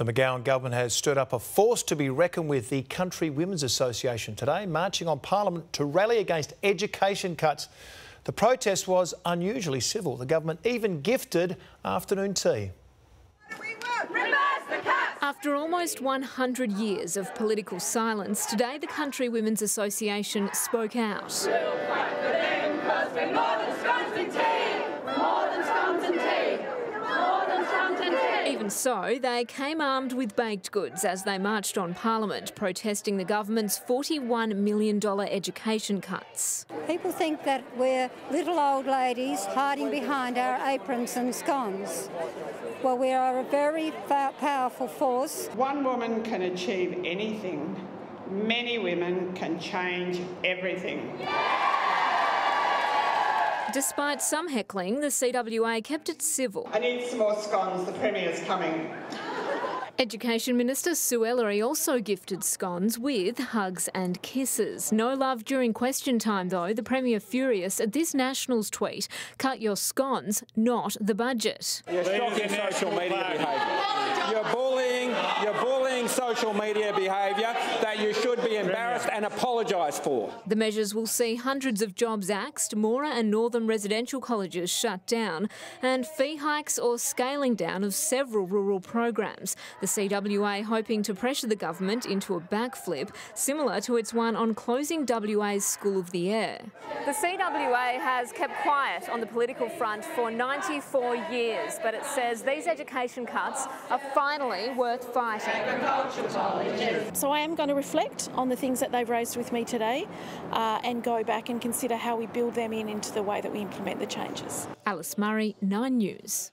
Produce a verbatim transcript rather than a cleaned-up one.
The McGowan government has stirred up a force to be reckoned with. The Country Women's Association today marching on Parliament to rally against education cuts. The protest was unusually civil. The government even gifted afternoon tea. After almost one hundred years of political silence, today the Country Women's Association spoke out. We'll fight for them because we're more than scones and tea. We're more than scones and tea. We're more than scones and tea. Even so, they came armed with baked goods as they marched on Parliament, protesting the government's forty-one million dollar education cuts. People think that we're little old ladies hiding behind our aprons and scones. Well, we are a very powerful force. One woman can achieve anything. Many women can change everything. Yeah! Despite some heckling, the C W A kept it civil. I need some more scones. The Premier's coming. Education Minister Sue Ellery also gifted scones with hugs and kisses. No love during question time though, the Premier furious at this Nationals tweet, cut your scones, not the budget. You're shocking social media behaviour. You're bullying, you're bullying social media behaviour that you should be embarrassed and apologise for. The measures will see hundreds of jobs axed, Mora and northern residential colleges shut down, and fee hikes or scaling down of several rural programs. The C W A hoping to pressure the government into a backflip, similar to its one on closing W A's School of the Air. The C W A has kept quiet on the political front for ninety-four years, but it says these education cuts are finally worth fighting. So I am going to reflect on the things that they've raised with me today uh, and go back and consider how we build them in into the way that we implement the changes. Alice Murray, nine news.